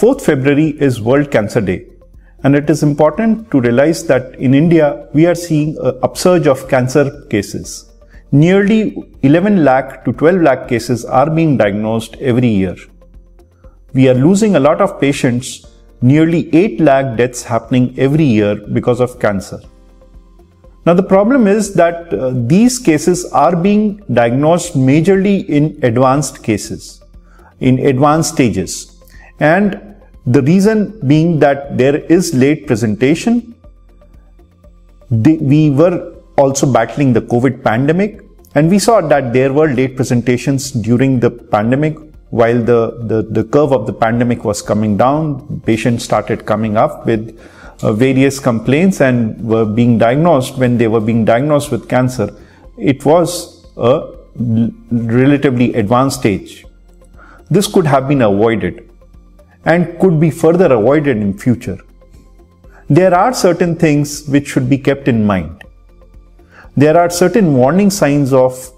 4th February is World Cancer Day, and it is important to realize that in India we are seeing an upsurge of cancer cases. Nearly 11 lakh to 12 lakh cases are being diagnosed every year. We are losing a lot of patients, nearly 8 lakh deaths happening every year because of cancer. Now the problem is that these cases are being diagnosed majorly in advanced cases, in advanced stages. And the reason being that there is late presentation. We were also battling the COVID pandemic, and we saw that there were late presentations during the pandemic. While the curve of the pandemic was coming down, patients started coming up with various complaints and were being diagnosed. When they were being diagnosed with cancer, it was a relatively advanced stage. This could have been avoided and could be further avoided in future. There are certain things which should be kept in mind. There are certain warning signs of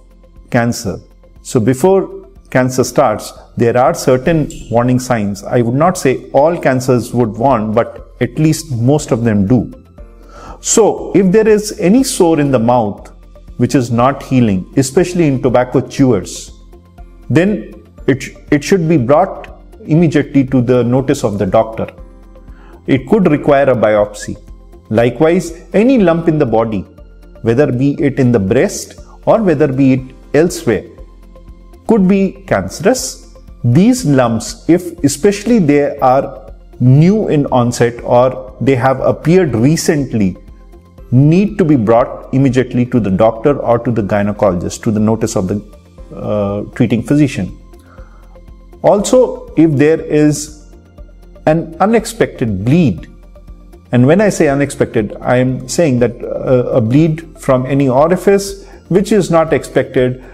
cancer. So before cancer starts, there are certain warning signs. I would not say all cancers would warn, but at least most of them do. So if there is any sore in the mouth which is not healing, especially in tobacco chewers, then it should be brought immediately to the notice of the doctor. It could require a biopsy. Likewise, any lump in the body, whether be it in the breast or whether be it elsewhere, could be cancerous. These lumps, if especially they are new in onset or they have appeared recently, need to be brought immediately to the doctor or to the gynecologist, to the notice of the treating physician. Also, if there is an unexpected bleed, and when I say unexpected, I am saying that a bleed from any orifice which is not expected,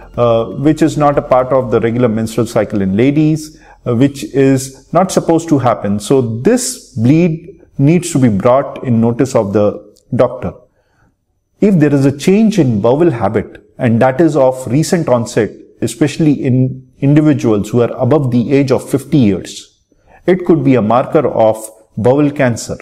which is not a part of the regular menstrual cycle in ladies, which is not supposed to happen. So this bleed needs to be brought in notice of the doctor. If there is a change in bowel habit, and that is of recent onset, especially in individuals who are above the age of 50 years. It could be a marker of bowel cancer.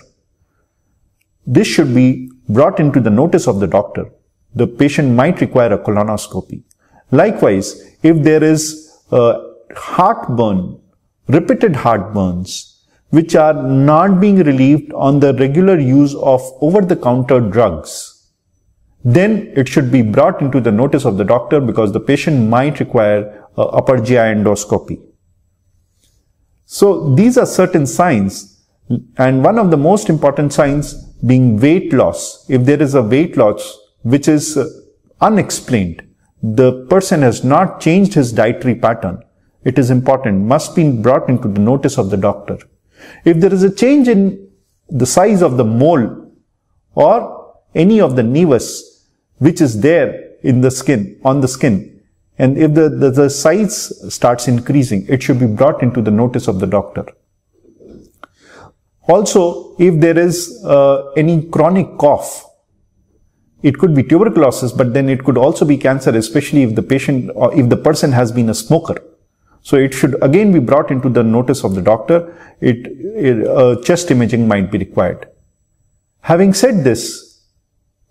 This should be brought into the notice of the doctor. The patient might require a colonoscopy. Likewise, if there is heartburn, repeated heartburns, which are not being relieved on the regular use of over-the-counter drugs, then it should be brought into the notice of the doctor because the patient might require upper GI endoscopy. So these are certain signs, and one of the most important signs being weight loss. If there is a weight loss which is unexplained, the person has not changed his dietary pattern, it is important, must be brought into the notice of the doctor. If there is a change in the size of the mole or any of the nevus which is there in the skin, on the skin, and if the size starts increasing, it should be brought into the notice of the doctor. Also, if there is any chronic cough, it could be tuberculosis, but then it could also be cancer, especially if the patient or if the person has been a smoker. So it should again be brought into the notice of the doctor. Chest imaging might be required. Having said this,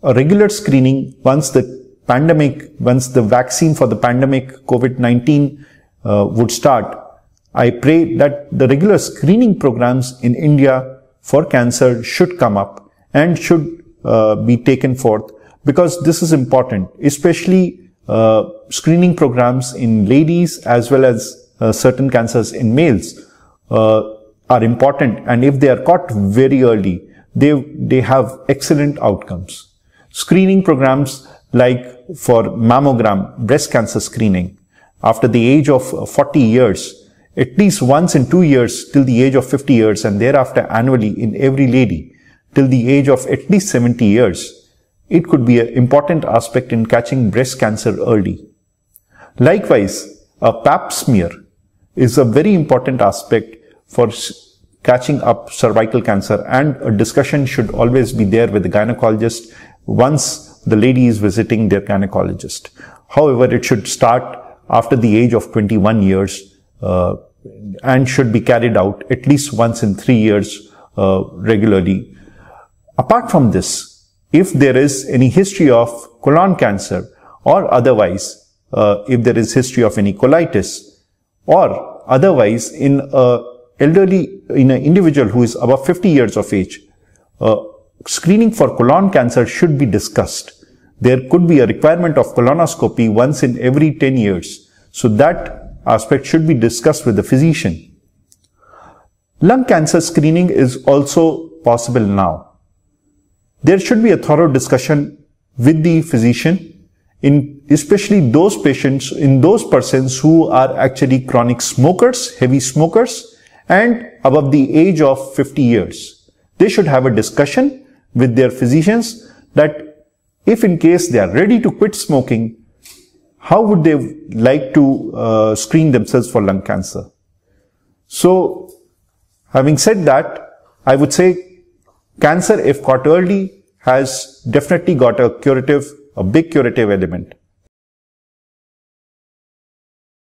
a regular screening once the vaccine for the pandemic COVID-19 would start, I pray that the regular screening programs in India for cancer should come up and should be taken forth, because this is important, especially screening programs in ladies as well as certain cancers in males are important, and if they are caught very early, they have excellent outcomes. Screening programs like for mammogram, breast cancer screening, after the age of 40 years, at least once in 2 years till the age of 50 years, and thereafter annually in every lady till the age of at least 70 years, it could be an important aspect in catching breast cancer early. Likewise, a pap smear is a very important aspect for catching up cervical cancer, and a discussion should always be there with the gynecologist once the lady is visiting their gynecologist. However, it should start after the age of 21 years and should be carried out at least once in 3 years regularly. Apart from this, if there is any history of colon cancer or otherwise, if there is history of any colitis or otherwise in a elderly, in an individual who is above 50 years of age, screening for colon cancer should be discussed. There could be a requirement of colonoscopy once in every 10 years. So that aspect should be discussed with the physician. Lung cancer screening is also possible now. There should be a thorough discussion with the physician, in especially those patients, in those persons who are actually chronic smokers, heavy smokers, and above the age of 50 years. They should have a discussion with their physicians that if in case they are ready to quit smoking, how would they like to screen themselves for lung cancer. So, having said that, I would say cancer, if caught early, has definitely got a big curative element.